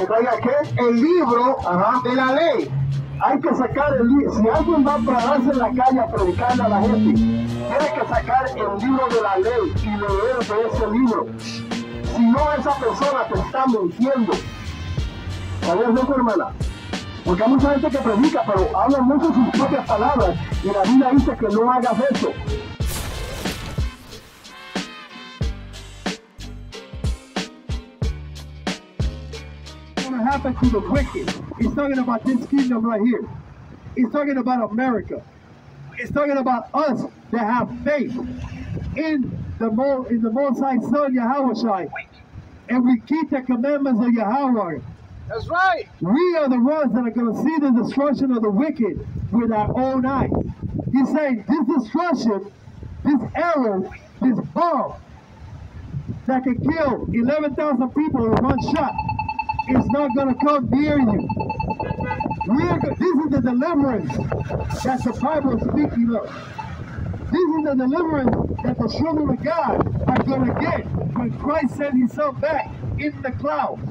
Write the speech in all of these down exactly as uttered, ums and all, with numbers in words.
Entonces, ¿qué? El libro ajá, de la ley. Hay que sacar el libro. Si alguien va a pararse en la calle a predicarle a la gente, tiene que sacar el libro de la ley y leer de ese libro. Si no, esa persona te está mintiendo. ¿Sabes, no, hermana? Porque hay mucha gente que predica, pero habla mucho sus propias palabras. Y la Biblia dice que no hagas eso. Happen to the wicked. He's talking about this kingdom right here. He's talking about America. He's talking about us that have faith in the Mo, in the Most High Son Yahowasha, and we keep the commandments of Yahweh. That's right. We are the ones that are going to see the destruction of the wicked with our own eyes. He's saying this destruction, this arrow, this bomb that can kill eleven thousand people in one shot. It's not going to come near you. We're, this is the deliverance that the Bible is speaking of. This is the deliverance that the children of God are going to get when Christ sends himself back in the clouds.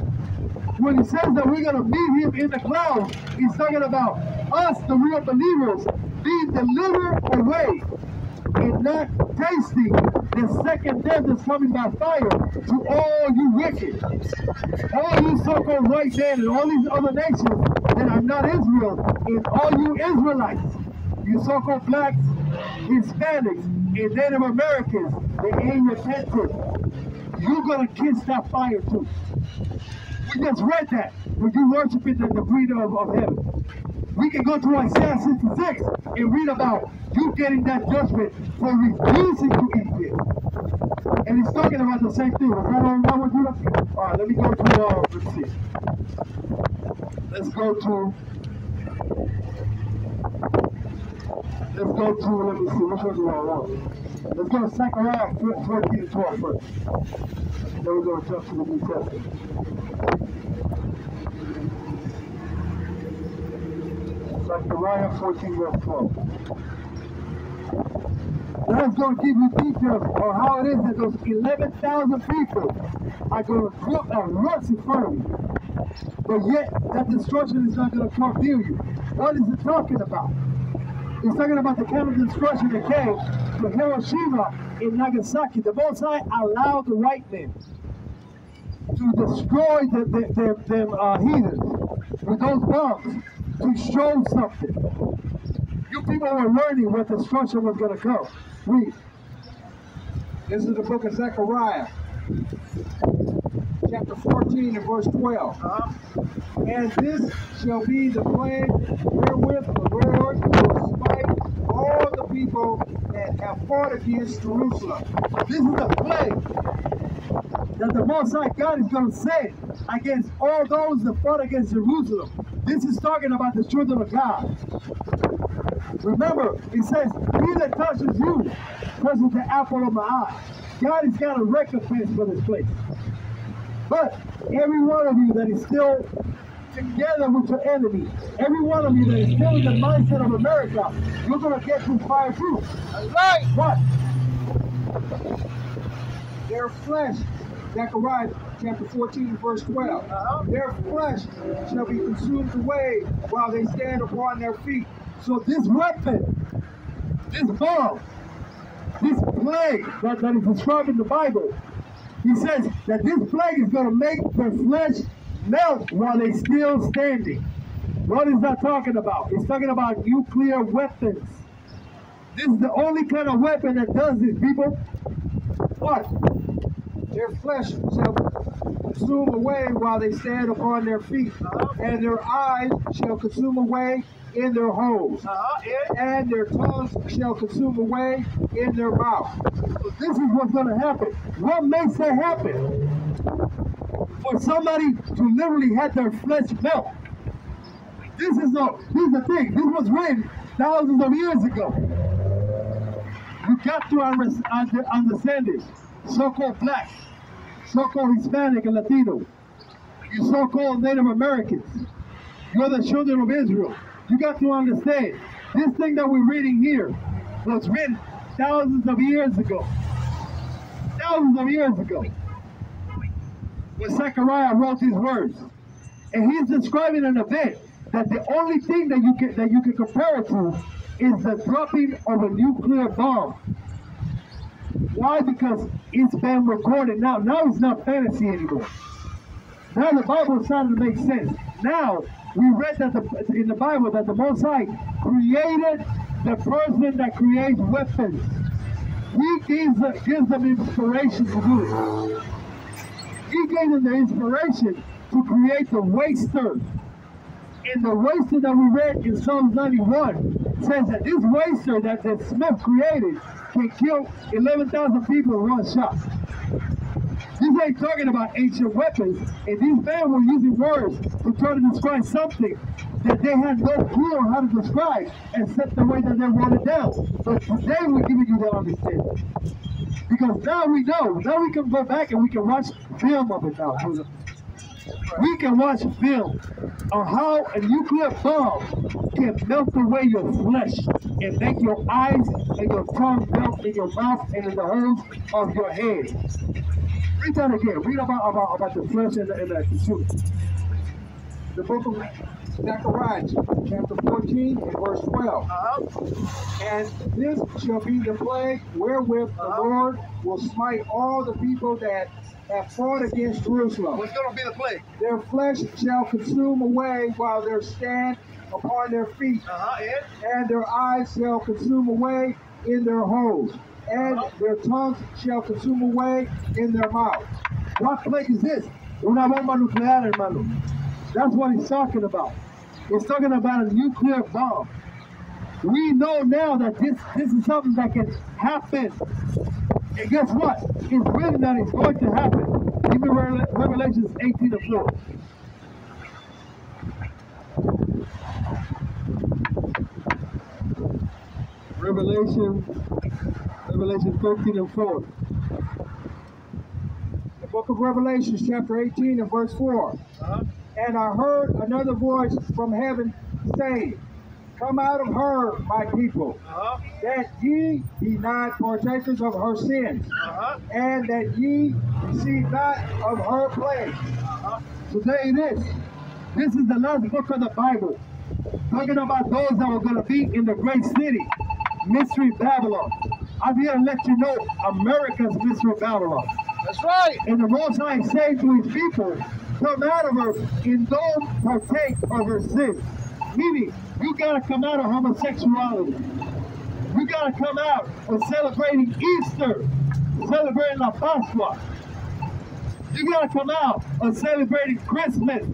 When he says that we're going to meet him in the clouds, he's talking about us, the real believers, being delivered away and not tasting the second death is coming by fire to all you wicked, all you so-called right hand, and all these other nations that are not Israel, and all you Israelites, you so-called blacks, Hispanics, and Native Americans, they ain't repentant. You're gonna kiss that fire too. We just read that when you worship in the freedom of, of heaven. We can go to Isaiah sixty-six and read about you getting that judgment for refusing to eat it. And he's talking about the same thing. All right, let me go to, uh, let's see. Let's go to, let's go to, let me see, which one do I want? Let's go to Zechariah fourteen and twelve first. Then we're going to jump to the New Testament. Zechariah fourteen verse twelve. Now it's going to give you details on how it is that those eleven thousand people are going to put a rush in front of you. But yet, that destruction is not going to come near you. What is it talking about? It's talking about the kind of destruction that came to Hiroshima and Nagasaki. The Most High allowed the white men to destroy the, the, their, their uh, heathens with those bombs, to show something. You people were learning what destruction was going to come. Read. This is the book of Zechariah, chapter fourteen and verse twelve. Uh-huh. And this shall be the plague wherewith the Lord will smite all the people that have fought against Jerusalem. This is the plague that the Most High God is going to send against all those that fought against Jerusalem. This is talking about the children of God. Remember, it says, he that touches you, touches the apple of my eye. God has got a recompense for this place. But every one of you that is still together with your enemy, every one of you that is still in the mindset of America, you're going to get through fire too. That's right. What? Their flesh, Zechariah chapter fourteen, verse twelve. Uh-huh. Their flesh shall be consumed away while they stand upon their feet. So this weapon, this bomb, this plague that, that is described in the Bible, he says that this plague is going to make their flesh melt while they're still standing. What is that talking about? It's talking about nuclear weapons. This is the only kind of weapon that does this, people. What? Their flesh shall consume away while they stand upon their feet, uh-huh. and their eyes shall consume away in their holes, uh-huh. and their tongues shall consume away in their mouth. So this is what's going to happen. What makes that happen? For somebody to literally have their flesh melt. This is the, this is the thing. This was written thousands of years ago. You got to understand this. So-called black, so-called Hispanic and Latino, you so-called Native Americans, you're the children of Israel. You got to understand, this thing that we're reading here was written thousands of years ago. Thousands of years ago. When Zechariah wrote these words, And he's describing an event that the only thing that you can that you can compare it to is the dropping of a nuclear bomb. Why? Because it's been recorded now. Now it's not fantasy anymore. Now the Bible is starting to make sense. Now we read that the, in the Bible that the Most High created the person that creates weapons. He gives, gives them inspiration to do it. He gave them the inspiration to create the waster. And the waster that we read in Psalms ninety-one says that this waster that, that Smith created can kill eleven thousand people in one shot. These ain't talking about ancient weapons, and these men were using words to try to describe something that they had no clue on how to describe except the way that they wrote it down. So today we're giving you the understanding. Because now we know, now we can go back and we can watch film of it now. We can watch film on how a nuclear bomb can melt away your flesh and make your eyes and your tongue melt in your mouth and in the holes of your head. Read that again. Read about about, about the flesh and the, and the truth. The book of Zacarías, chapter fourteen and verse twelve. Uh-huh. And this shall be the plague wherewith uh-huh. the Lord will smite all the people that have fought against Jerusalem. What's going to be the plague? Their flesh shall consume away while they stand upon their feet, uh-huh, yeah. and their eyes shall consume away in their holes, and uh-huh. their tongues shall consume away in their mouths. What plague is this? Una bomba nuclear, hermano. That's what he's talking about. He's talking about a nuclear bomb. We know now that this, this is something that can happen. And guess what? It's written that it's going to happen. Give me Revelations eighteen and four. Revelation, Revelation thirteen and four. The book of Revelation, chapter eighteen and verse four. Uh-huh. And I heard another voice from heaven saying, come out of her, my people, uh-huh. that ye be not partakers of her sins, uh-huh. and that ye receive not of her plagues. Uh-huh. So there it is. This is the last book of the Bible, talking about those that were going to be in the great city, Mystery Babylon. I'm here to let you know America's Mystery Babylon. That's right. And the Most High said to his people, come out of her and don't partake of her sins. Meaning, you gotta come out of homosexuality. You gotta come out of celebrating Easter, celebrating La Pascua. You gotta come out of celebrating Christmas.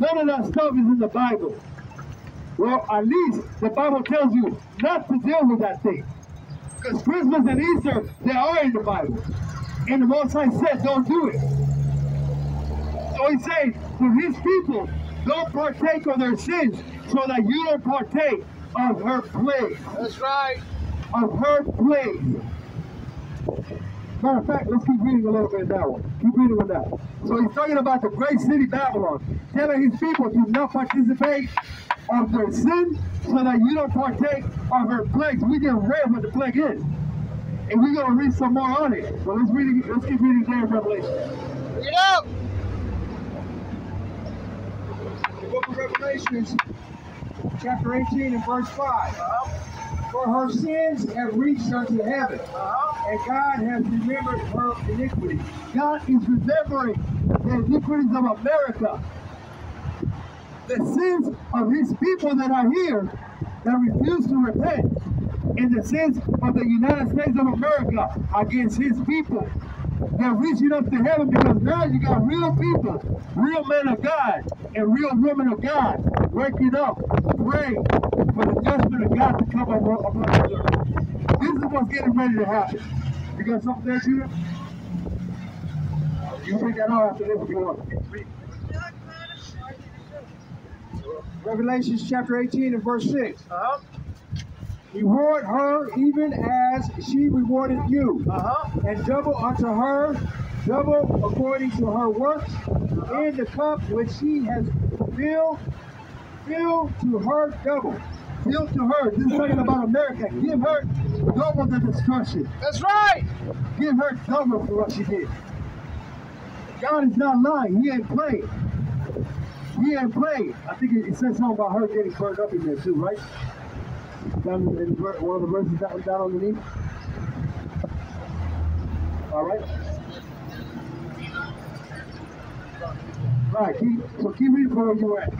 None of that stuff is in the Bible. Well, at least the Bible tells you not to deal with that thing. Because Christmas and Easter, they are in the Bible. And the Most High said, don't do it. So he said to his people, don't partake of their sins so that you don't partake of her plague. That's right. Of her plague. Matter of fact, let's keep reading a little bit of that one. Keep reading with that. So he's talking about the great city Babylon, telling his people to not participate of their sin so that you don't partake of her plagues. We just read what the plague is. And we're going to read some more on it. So let's, read, let's keep reading there in Revelation. Read up! Book of Revelations, chapter eighteen and verse five. Uh-huh. For her sins have reached unto heaven, uh-huh. and God has remembered her iniquity. God is remembering the iniquities of America. The sins of his people that are here that refuse to repent, and the sins of the United States of America against his people. They're reaching up to heaven because now you got real people, real men of God, and real women of God waking up, praying for the judgment of God to come upon the earth. This is what's getting ready to happen. You got something there, Judah? You can read that all after this if you want. Revelation chapter eighteen and verse six. Uh-huh. Reward her even as she rewarded you, uh-huh. and double unto her, double according to her works, uh-huh. in the cup which she has filled, fill to her double. Fill to her. This is talking about America. Give her double the destruction. That's right. Give her double for what she did. God is not lying. He ain't playing. he ain't playing. I think it, it says something about her getting burned up in there too, right? Down in, in one of the verses down, down underneath. All right. All right, keep, so keep reading where you at.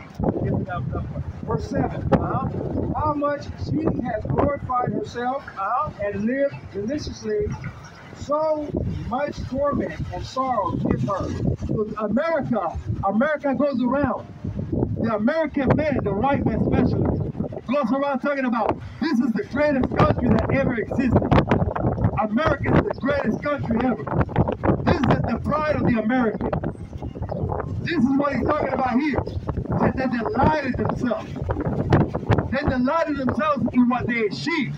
Verse seven. Uh-huh. How much she has glorified herself uh-huh. and lived deliciously, so much torment and sorrow give her. So America, America goes around. The American man, the white man especially, goes around talking about this is the greatest country that ever existed. America is the greatest country ever. This is the pride of the American. This is what he's talking about here. That they delighted themselves. They delighted themselves in what they achieved.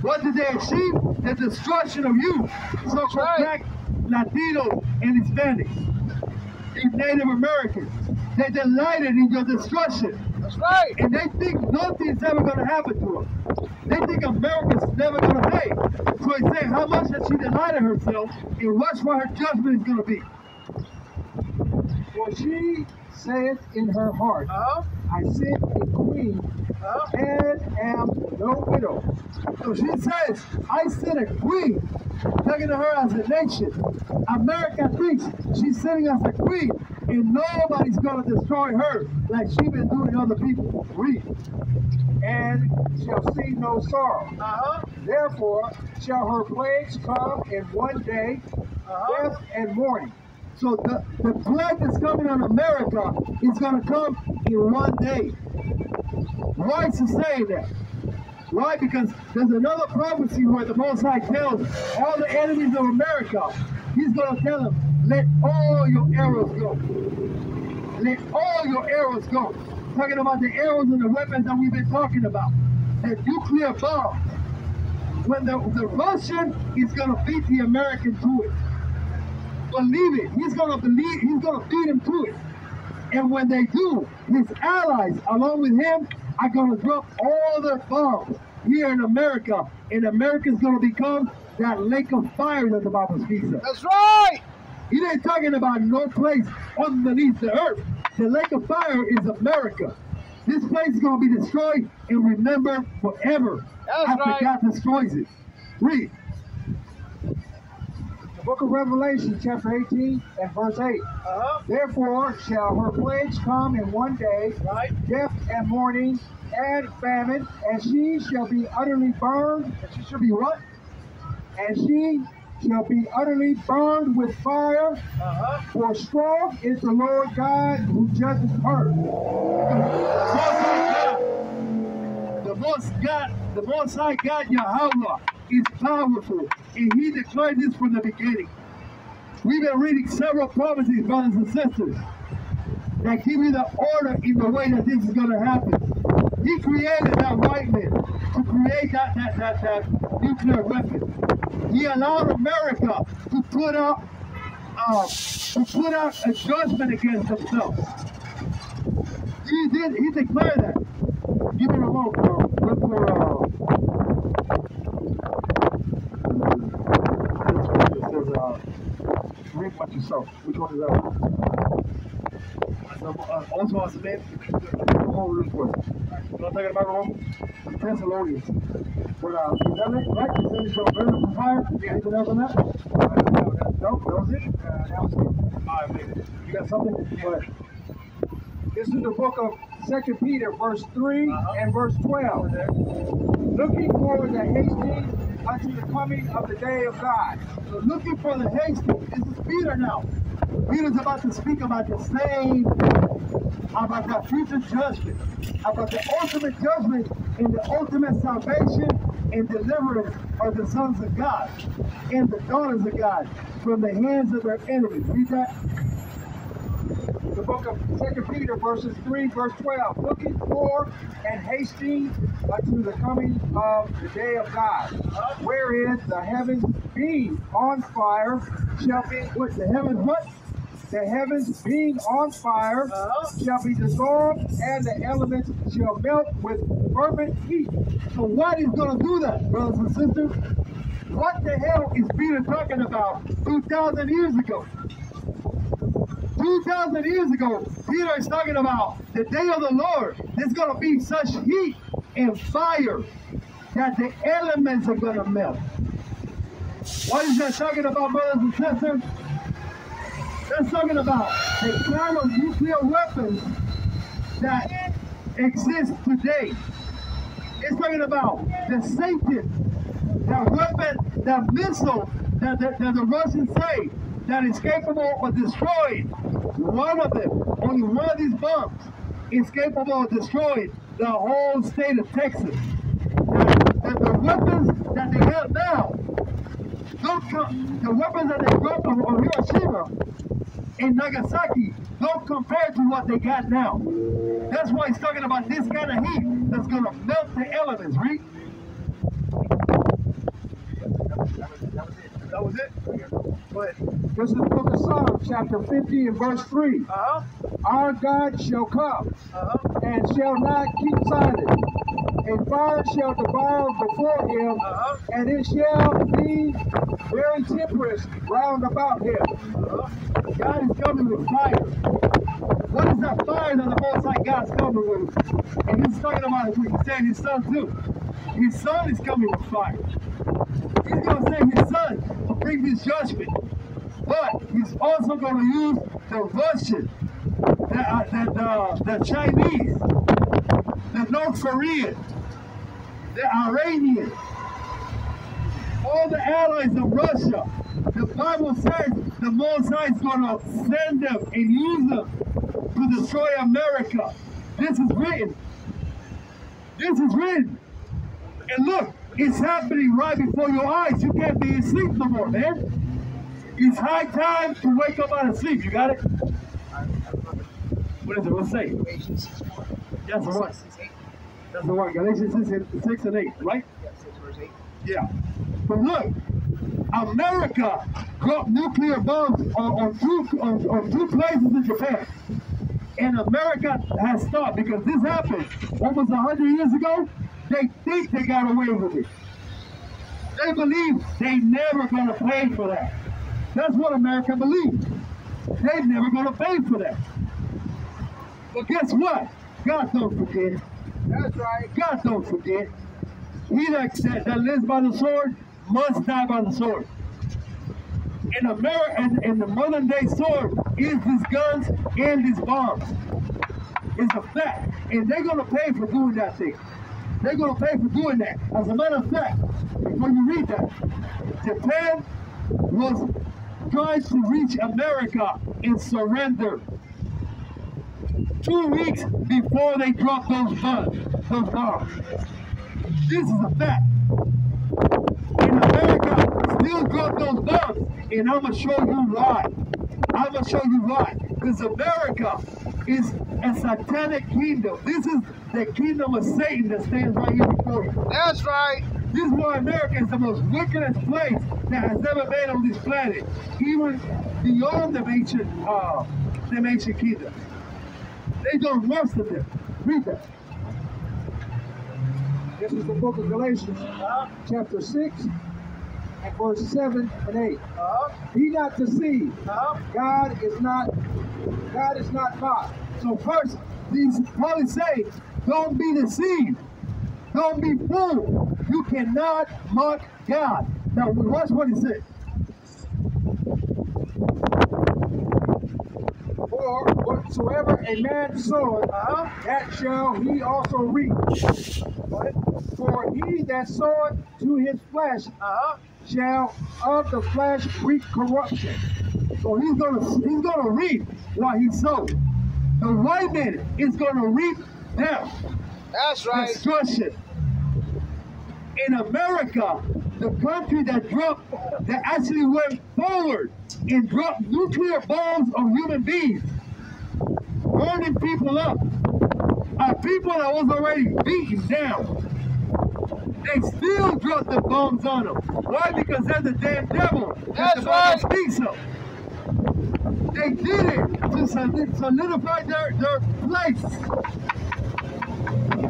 What did they achieve? The destruction of youth. So for black, Latinos, and Hispanics, and Native Americans, they delighted in your destruction. That's right. And they think nothing's ever going to happen to them. They think America's never going to pay. So he said, how much has she delighted herself, and what's what her judgment is going to be? For she saith in her heart, uh-huh. I sit a queen uh-huh. and am no widow. So she says, I sit a queen. Looking to her as a nation. America thinks she's sitting as a queen and nobody's going to destroy her like she's been doing other people. Read. And shall see no sorrow. Uh-huh. Therefore shall her plagues come in one day, uh-huh. death and mourning. So the, the plague that's coming on America is going to come in one day. Why is he saying that? Why? Because there's another prophecy where the Most High tells all the enemies of America, he's going to tell them, let all your arrows go. Let all your arrows go. Talking about the arrows and the weapons that we've been talking about. The nuclear bomb. When the, the Russian is going to beat the American to it. Believe it. He's gonna believe. He's gonna feed him to it. And when they do, his allies, along with him, are gonna drop all their bombs here in America. And America's gonna become that lake of fire that the Bible speaks of. That's right. He ain't talking about no place underneath the earth. The lake of fire is America. This place is gonna be destroyed and remembered forever. That's after right. God destroys it. Read. Book of Revelation, chapter eighteen and verse eight. Uh-huh. Therefore shall her plagues come in one day, right. death and mourning and famine, and she shall be utterly burned. And she shall be what? And she shall be utterly burned with fire. Uh-huh. For strong is the Lord God who judges her. The Most God, the Most High God, Yahowasha, is powerful, and he declared this from the beginning. We've been reading several prophecies, brothers and sisters, that give you the order in the way that this is going to happen. He created that white man to create that, that, that, that nuclear weapon. He allowed America to put out, uh, to put out a judgment against themselves. He did, he declared that. Give me a moment, bro. Read what you saw. Which one is that one? Uh, also on Smith, the whole room for it. You know what I'm talking about, Rome? The Thessalonians. But, uh, is that it? Right? You said you shall burn up the fire? Yeah. Anything else on that? Uh, no, that, no, that was it? Uh, that was it. All right, baby. You got something? Yeah. Go ahead. This is the book of Second Peter, verse three uh-huh. and verse twelve. There. Looking forward to hasty unto the coming of the day of God. So looking for the hasting. This is Peter now. Peter's about to speak about the same, about the future judgment, about the ultimate judgment and the ultimate salvation and deliverance of the sons of God and the daughters of God from the hands of their enemies. Read that. The book of Second Peter, verses three, verse twelve. Looking for and hasting unto the coming of the day of God, wherein the heavens being on fire shall be with the heavens what? The heavens being on fire shall be dissolved, and the elements shall melt with fervent heat. So what is going to do that, brothers and sisters? What the hell is Peter talking about two thousand years ago? Two two thousand years ago, Peter is talking about the day of the Lord. There's going to be such heat and fire that the elements are going to melt. What is that talking about, brothers and sisters? That's talking about the kind of nuclear weapons that exist today. It's talking about the Satan, that weapon, that missile that the, that the Russians say that is capable of destroying. One of them, only one of these bombs is capable of destroying the whole state of Texas. That, that the weapons that they have now, don't come, the weapons that they brought from Hiroshima and Nagasaki don't compare to what they got now. That's why he's talking about this kind of heat that's going to melt the elements, right? That was, that was it. That was it? Go ahead. This is the book of Psalms, chapter fifty and verse three. Uh-huh. Our God shall come uh-huh. and shall not keep silent. A fire shall devour before him, uh-huh. and it shall be very temperate round about him. Uh-huh. God is coming with fire. What is that fire that the Most High God's coming with? And he's talking about it when he's saying his son too. His son is coming with fire. He's going to send his son to bring this judgment. But he's also going to use the Russian, the, uh, the, uh, the Chinese, the North Korean, the Iranian, all the allies of Russia. The Bible says the Most High is going to send them and use them to destroy America. This is written. This is written. And look, it's happening right before your eyes. You can't be asleep no more, man. It's high time to wake up out of sleep. You got it? What is it? What's it say? That's the one. That's the one. Galatians six and eight, right? Yeah, six verse eight. Yeah. But look, America dropped nuclear bombs on, on, two, on, on two places in Japan. And America has stopped because this happened almost one hundred years ago. They think they got away with it. They believe they never going to pay for that. That's what America believes. They're never going to pay for that. But guess what? God don't forget. That's right. God don't forget. He that, that, that lives by the sword must die by the sword. In America, and, and the modern day sword is these guns and these bombs. It's a fact. And they're going to pay for doing that thing. They're going to pay for doing that. As a matter of fact, when you read that, Japan was trying to reach America and surrender two weeks before they dropped those bombs. Those bombs. This is a fact. And America still dropped those bombs. And I'm going to show you why. I'm going to show you why. Because America is a satanic kingdom. This is the kingdom of Satan that stands right here before you. That's right. This is why America is the most wickedest place that has ever been on this planet, even beyond the ancient, uh, the ancient kingdoms. They don't worship them. Read that. This is the book of Galatians, uh-huh. chapter six, and verse seven and eight. Uh-huh. Be not deceived. Uh-huh. God is not. God is not God. So first, these Paul is saying, don't be deceived. Don't be fooled. You cannot mock God. Now watch what he said. For whatsoever a man soweth, uh-huh, that shall he also reap. But for he that soweth to his flesh, uh-huh, shall of the flesh reap corruption. So he's gonna he's gonna reap what he sowed. The white man is gonna reap death. That's right. Destruction. In America, the country that dropped, that actually went forward and dropped nuclear bombs on human beings, burning people up, are people that was already beaten down. They still dropped the bombs on them. Why? Because they're the damn devil. That's right. The Bible speaks of. They did it to solidify their, their place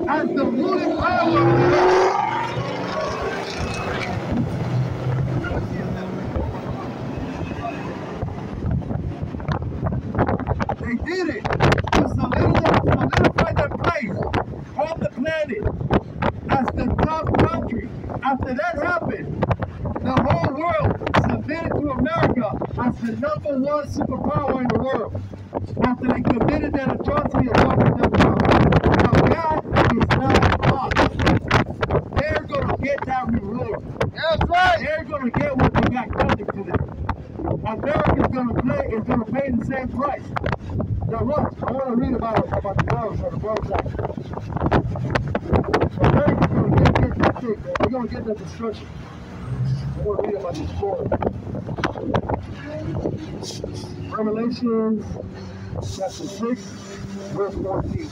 as the ruling power. They did it to solidify their place on the planet as the top country. After that happened, the whole world submitted to America as the number one superpower in the world. After they committed that atrocity of what they've done. Now God is not God. They're going to get that reward. That's right. They're going to get what they got coming to them. America's going to play is going to pay the same price. Now look, I want to read about it, about the girls or the girls' life. America's going to get, get that thing, man. They're going to get that destruction. I want to read about this story. Revelation chapter six, verse fourteen.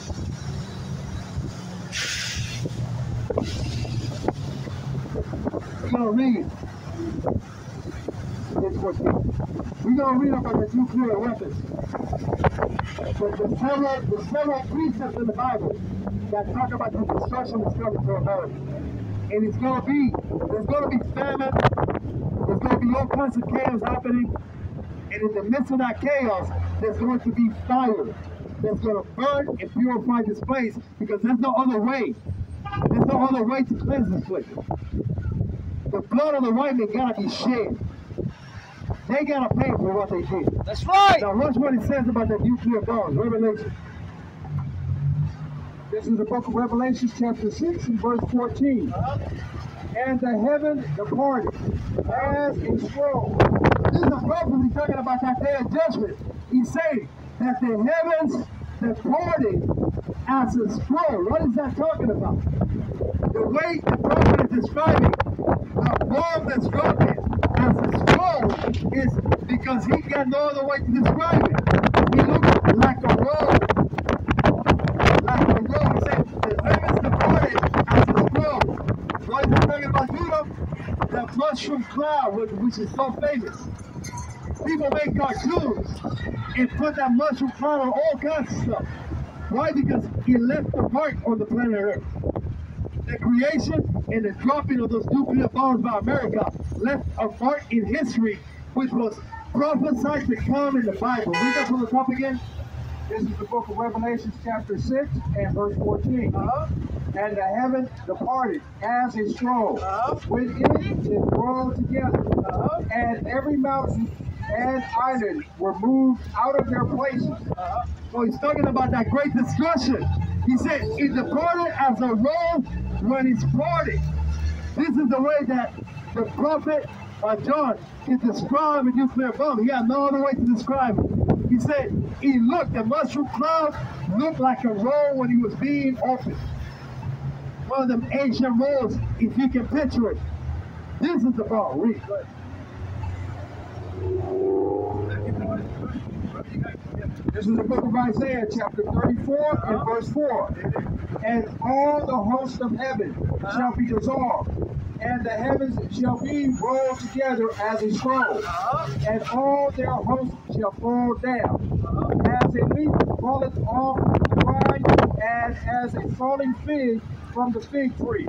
We're going to read. We're going to read about the nuclear weapons. But the several, the several precepts in the Bible that talk about the destruction that's coming to America. And it's going to be, there's going to be famine, there's going to be all kinds of chaos happening. And in the midst of that chaos, there's going to be fire that's going to burn and purify this place, because there's no other way. There's no other way to cleanse this place. The blood of the righteous gotta be shed. They gotta pay for what they did. That's right. Now watch what it says about the nuclear bombs. Revelation. This is the book of Revelation, chapter six, and verse fourteen. Uh-huh. And the heaven departed as a scroll. This is the prophecy talking about that day of judgment. He's saying that the heavens departed as a scroll. What is that talking about? The way the prophet is describing the bomb that's dropping as a scroll is because he got no other way to describe it. He looks like a roll. Like a roll. He said, the heavens departed as a scroll. What is he talking about? Edom? The mushroom cloud, which is so famous. People make cartoons and put that mushroom cloud on all kinds of stuff. Why? Because he left the mark on the planet Earth. The creation and the dropping of those nuclear bombs by America left a mark in history, which was prophesied to come in the Bible. Read that from the top again. This is the book of Revelation, chapter six and verse fourteen. Uh-huh. And the heaven departed as a scroll, uh-huh. within it is rolled together, uh-huh. and every mountain and island were moved out of their places. Uh-huh. So he's talking about that great destruction. He said, it departed as a roll when it's parted. This is the way that the prophet uh, John can describe a nuclear bomb. He had no other way to describe it. He said, he looked, the mushroom cloud looked like a roll when he was being opened. One of them ancient rolls, if you can picture it. This is the bomb. Read. This is the book of Isaiah, chapter thirty-four and verse four. And all the hosts of heaven shall be dissolved, and the heavens shall be rolled together as a scroll, and all their hosts shall fall down, as a leaf falleth off the vine, and as a falling fig from the fig tree.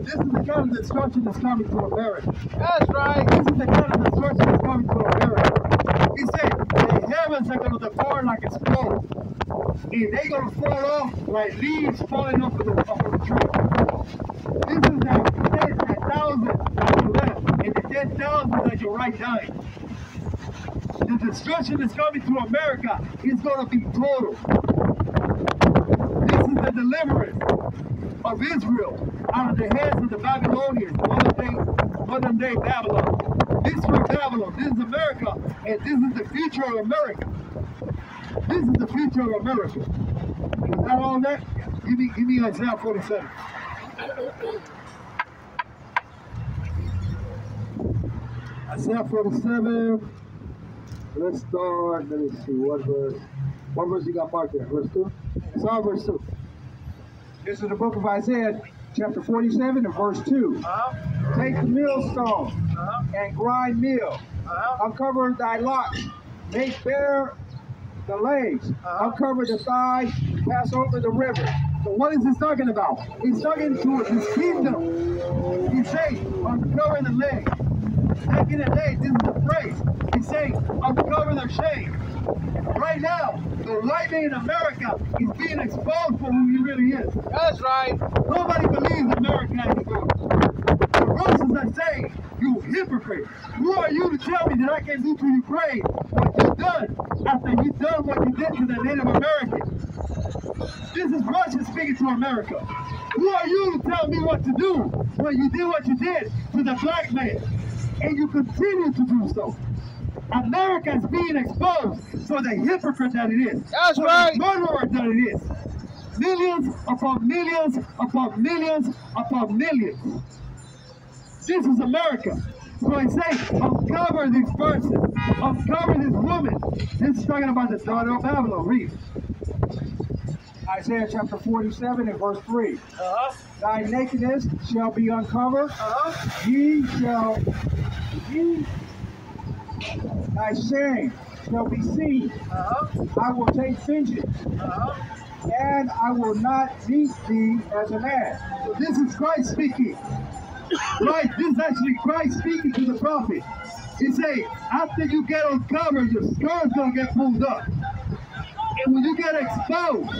This is the kind of destruction that's coming to America. That's right. This is the kind of destruction that's coming to America. He said, the heavens are going to depart like a scroll. And they're going to fall off like leaves falling off of the, off of the tree. This is that, that, that thousand on your left and the ten thousand on your right side. The destruction that's coming to America is going to be total. This is the deliverance of Israel out of the hands of the Babylonians, modern day Babylon. This is Babylon, this is America, and this is the future of America. This is the future of America. Is that all that? Give me, give me Isaiah forty-seven. Isaiah forty-seven. Let's start, let me see, what verse? What verse you got marked there? Verse two? It's all verse two. This is the book of Isaiah, chapter forty-seven and verse two. Uh-huh. Take the millstone, uh-huh. and grind meal. Uh-huh. Uncover thy locks. Make bare the legs. Uh-huh. Uncover the thighs. Pass over the river. So what is this talking about? He's talking to his kingdom. He's saying, uncover the legs. Back in the days, this is the phrase. He's saying, I'm covering their shame. Right now, the lightning in America is being exposed for who he really is. That's right. Nobody believes America anymore. The Russians are saying, you hypocrite. Who are you to tell me that I can do to Ukraine what you've done after you've done what you did to the Native Americans? This is Russia speaking to America. Who are you to tell me what to do when you did what you did to the black man? And you continue to do so. America is being exposed for the hypocrite that it is. That's for right. The murderer that it is. Millions upon millions upon millions upon millions. This is America. So I say, uncover this person. Uncover this woman. This is talking about the daughter of Babylon. Read. Isaiah chapter forty-seven and verse three. Uh-huh. Thy nakedness shall be uncovered. Uh-huh. Ye shall, ye, thy shame shall be seen. Uh-huh. I will take vengeance. Uh-huh. And I will not beat thee as an ass. So this is Christ speaking. Right, this is actually Christ speaking to the prophet. He said, after you get uncovered, your skirt's gonna get pulled up. And when you get exposed,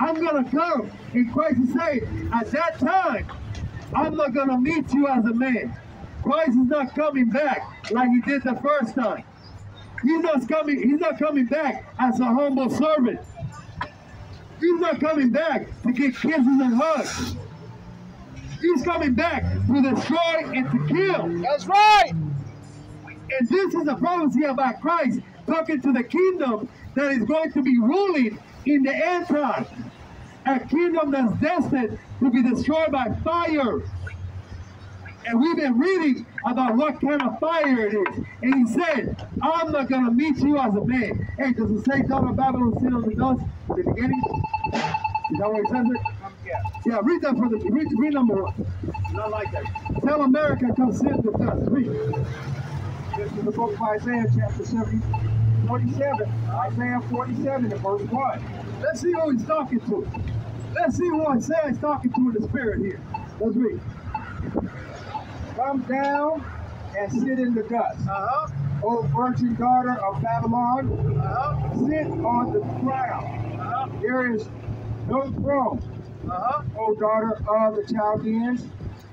I'm gonna come. And Christ is saying, at that time, I'm not gonna meet you as a man. Christ is not coming back like he did the first time. He's not coming, he's not coming back as a humble servant. He's not coming back to get kisses and hugs. He's coming back to destroy and to kill. That's right. And this is a prophecy about Christ talking to the kingdom that is going to be ruling in the end time. A kingdom that's destined to be destroyed by fire. And we've been reading about what kind of fire it is. And he said, I'm not going to meet you as a man. Hey, does it say daughter of Babylon sit on the dust? The beginning? Is that what he says it? Yeah. Yeah, read that for the read, read number one. Not like that. Tell America come sit with us. Read. This is the book of Isaiah, chapter forty-seven. Isaiah forty-seven, and verse one. Let's see who he's talking to. Let's see who Isaiah is talking to in the spirit here. Let's read. Come down and sit in the dust. Uh-huh. O virgin daughter of Babylon, uh-huh. Sit on the ground. Uh-huh. There is no throne. Uh-huh. O daughter of the Chaldeans,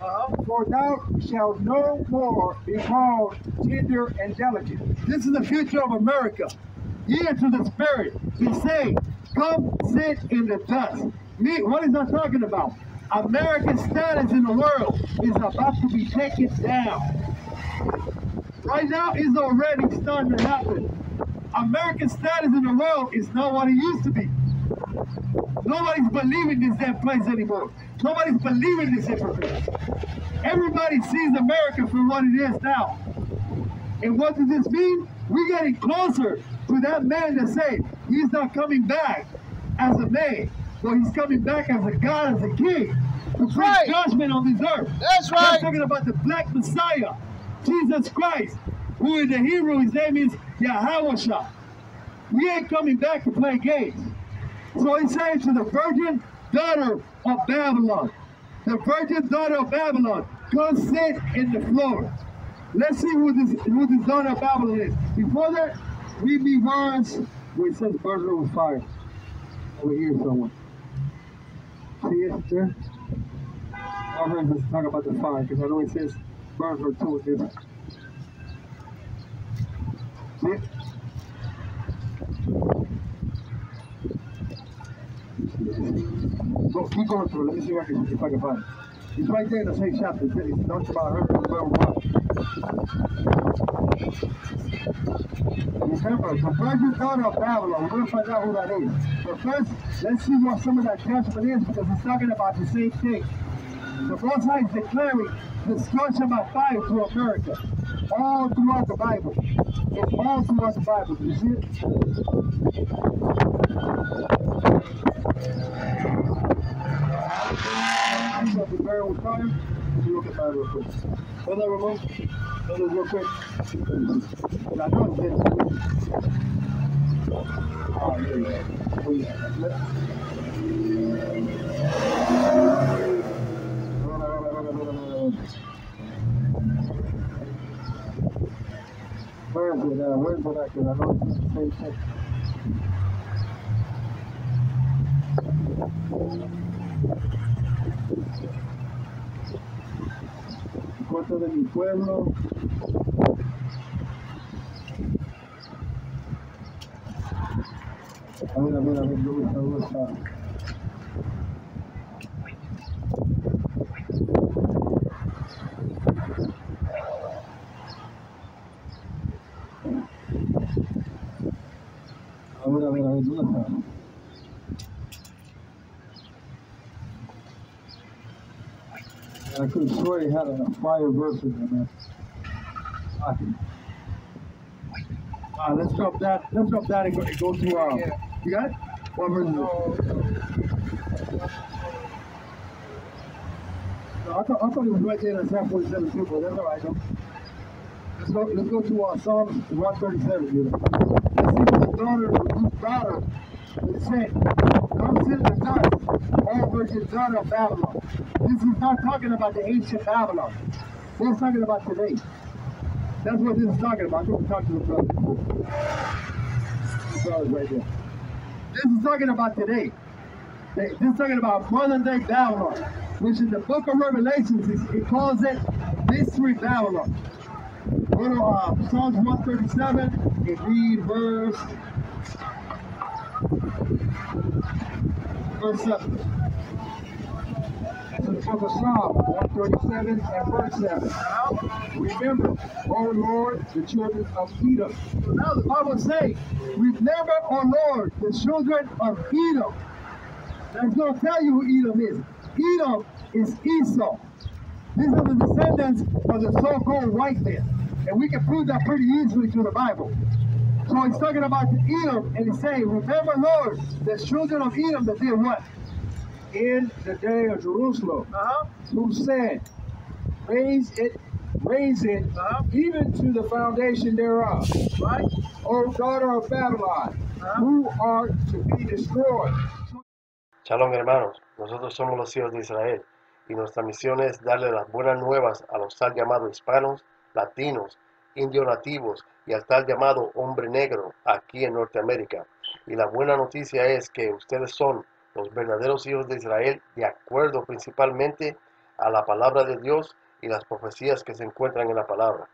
uh-huh. For thou shalt no more be called tender and delicate. This is the future of America. Hear to the Spirit. He say, come sit in the dust. Me, what is that talking about? America's status in the world is about to be taken down. Right now, it's already starting to happen. America's status in the world is not what it used to be. Nobody's believing this damn place anymore. Nobody's believing this hypocrite. Everybody sees America for what it is now. And what does this mean? We're getting closer to that man that said he's not coming back as a man, but he's coming back as a God, as a king, to bring judgment on this earth. That's right. I'm talking about the black Messiah, Jesus Christ, who in the Hebrew, his name is Yahowasha. We ain't coming back to play games. So he says to the virgin daughter of Babylon, the virgin daughter of Babylon, come sit in the floor. Let's see who this, who this daughter of Babylon is. Before that, read me words where it says burden with fire. Over here someone. See it there? Our friends just talk about the fire, because I know it says burden with two different. See it? So keep going through. Let me see if I can, if I can find it. It's right there in the same chapter. It talks about her. Remember, the virgin daughter of Babylon. We're going to find out who that is. But first, let's see what some of that judgment is, because it's talking about the same thing. The Most High is declaring destruction by fire to America. All throughout the Bible. It's all throughout the Bible. You see it? So prepare with fire. Let's look at that real quick. Hold that remote. Hold it real quick. And I know it's oh, here you go. Oh, yeah. That's it. Where did I, where did I get? I know it's the same thing. Corto de mi pueblo. A ver, a ver, a ver, yo voy a buscar. I could have sworn he had a prior verse in there, man. Uh, let's drop that. Let's drop that and go, and go to. Uh, you got it? What verse is it? No, I, thought, I thought he was right there in Psalm forty-seven too, but that's all right. No? Let's go. Let's go to uh, Psalm one thirty-seven. You know. Daughter, whose daughter is sent, comes in the dust, all virgin daughter of Babylon. This is not talking about the ancient Babylon. We're talking about today. That's what this is talking about. I'm going to talk to the brother. The brother's right there. This is talking about today. This is talking about modern day Babylon, which in the book of Revelations, it calls it Mystery Babylon. Go to uh, Psalms one thirty-seven and read verse, verse seven. This is from the Psalm one thirty-seven and verse seven. Now, remember, O Lord, the children of Edom. Now the Bible says, remember, O Lord, the children of Edom. Now I'm going to tell you who Edom is. Edom is Esau. These are the descendants of the so-called white man. And we can prove that pretty easily through the Bible. So he's talking about Edom, and he's saying, remember, Lord, the children of Edom that did what? In the day of Jerusalem, uh-huh. who said, raise it, raise it, uh-huh. even to the foundation thereof, right? O daughter of Babylon, uh-huh. who are to be destroyed. Shalom, hermanos. Nosotros somos los hijos de Israel. Y nuestra misión es darle las buenas nuevas a los tal llamados hispanos, latinos, indios nativos y al tal llamado hombre negro aquí en Norteamérica. Y la buena noticia es que ustedes son los verdaderos hijos de Israel de acuerdo principalmente a la palabra de Dios y las profecías que se encuentran en la palabra.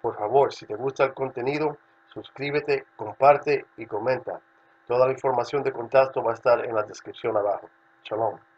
Por favor, si te gusta el contenido, suscríbete, comparte y comenta. Toda la información de contacto va a estar en la descripción abajo. Shalom.